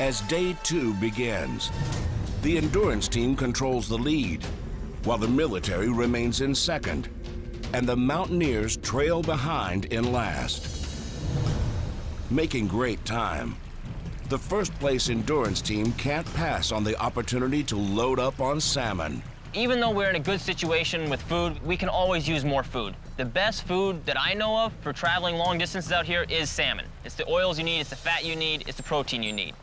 As day 2 begins, the endurance team controls the lead, while the military remains in second, and the mountaineers trail behind in last. Making great time, the first place endurance team can't pass on the opportunity to load up on salmon. Even though we're in a good situation with food, we can always use more food. The best food that I know of for traveling long distances out here is salmon. It's the oils you need, it's the fat you need, it's the protein you need.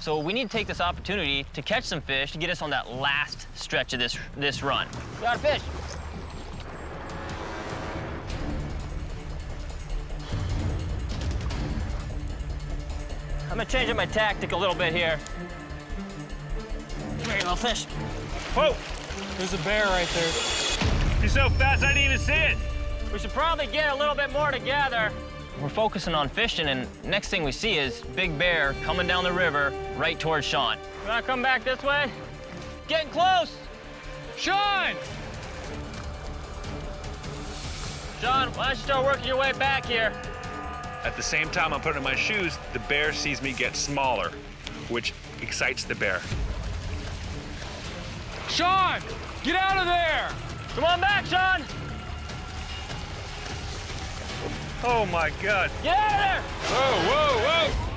So we need to take this opportunity to catch some fish to get us on that last stretch of this run. Got a fish. I'm gonna change up my tactic a little bit here. Come here, little fish. Whoa! There's a bear right there. You're so fast, I didn't even see it. We should probably get a little bit more together. We're focusing on fishing, and next thing we see is Big Bear coming down the river right towards Sean. You wanna come back this way? Getting close! Sean! Sean, why don't you start working your way back here? At the same time I'm putting on my shoes, the bear sees me get smaller, which excites the bear. Sean, get out of there! Come on back, Sean! Oh my God. Get out of there! Whoa, whoa, whoa!